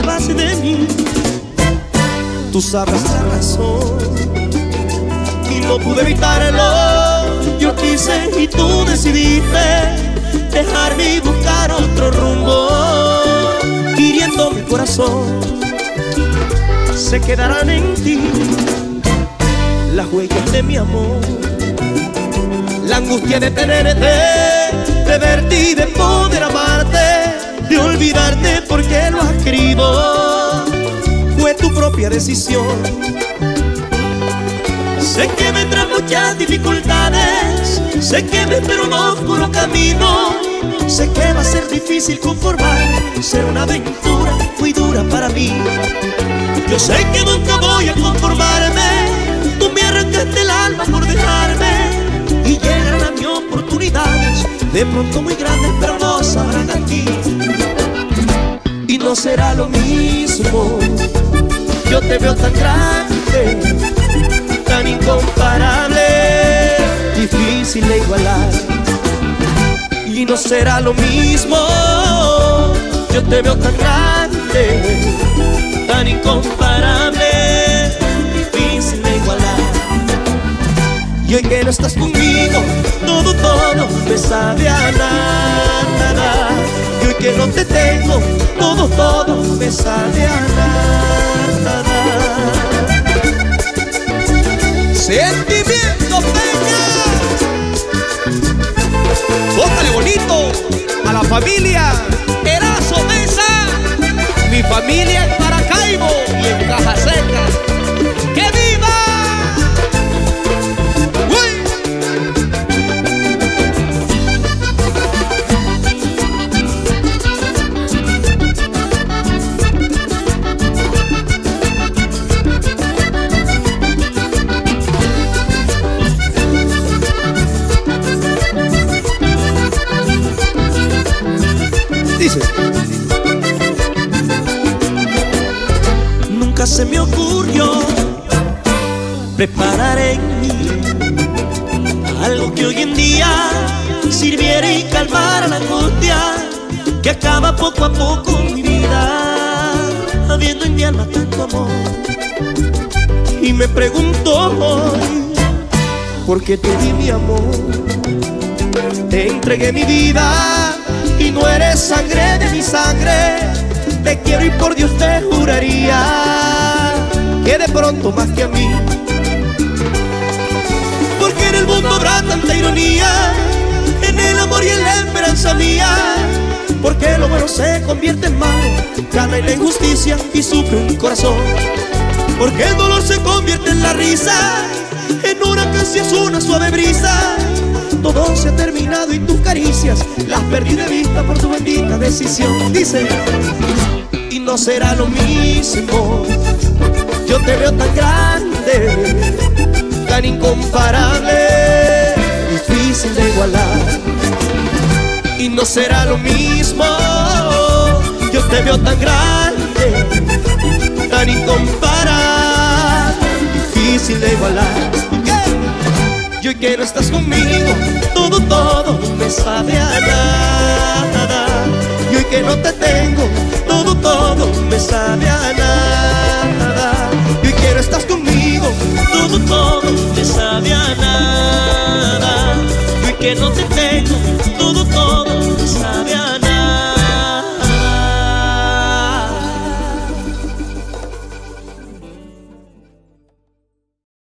atrás de mí. Tú sabes la razón y no pude evitarlo. Yo quise y tú decidiste dejarme y buscar otro rumbo. Hiriendo mi corazón, se quedarán en ti las huellas de mi amor, la angustia de tenerte, de verte y de poder amarte, de olvidarte porque lo has querido. Fue tu propia decisión. Sé que vendrán muchas dificultades, sé que me espera un oscuro camino, sé que va a ser difícil conformar, será una aventura muy dura para mí. Yo sé que nunca voy a conformarme, tú me arrancaste el alma por dejarme, y llegarán a mí oportunidades, de pronto muy grandes, pero no sabrán aquí. Y no será lo mismo, yo te veo tan grande, tan incomparable, difícil de igualar. Y no será lo mismo, yo te veo tan grande, tan incomparable, difícil de igualar. Y hoy que no estás conmigo, todo me sabe a nada. Y hoy que no te tengo, todo me sabe a nada. Sentimiento, venga. Bótale bonito a la familia Erazo Mesa, mi familia en Maracaibo y en Cajaseca. ¡Que viva! Nunca se me ocurrió preparar en mí algo que hoy en día sirviera y calmara la angustia que acaba poco a poco mi vida, habiendo en mi alma tanto amor. Y me pregunto hoy, ¿por qué te di mi amor? Te entregué mi vida y no eres sangre de mi sangre. Te quiero y por Dios te juraría que de pronto más que a mí. Porque en el mundo habrá tanta ironía, en el amor y en la esperanza mía. Porque lo bueno se convierte en malo, gana en la injusticia y sufre un corazón. Porque el dolor se convierte en la risa, en una canción es una suave brisa. Todo se ha terminado y tus caricias las perdí de vista por tu bendita decisión. Dice, y no será lo mismo, yo te veo tan grande, tan incomparable, difícil de igualar. Y no será lo mismo, yo te veo tan grande, tan incomparable, difícil de igualar. Yo que no estás conmigo, todo me sabe a nada. Yo que no te tengo, todo me sabe a nada. Yo que no estás conmigo, todo me sabe a nada. Yo que no te tengo.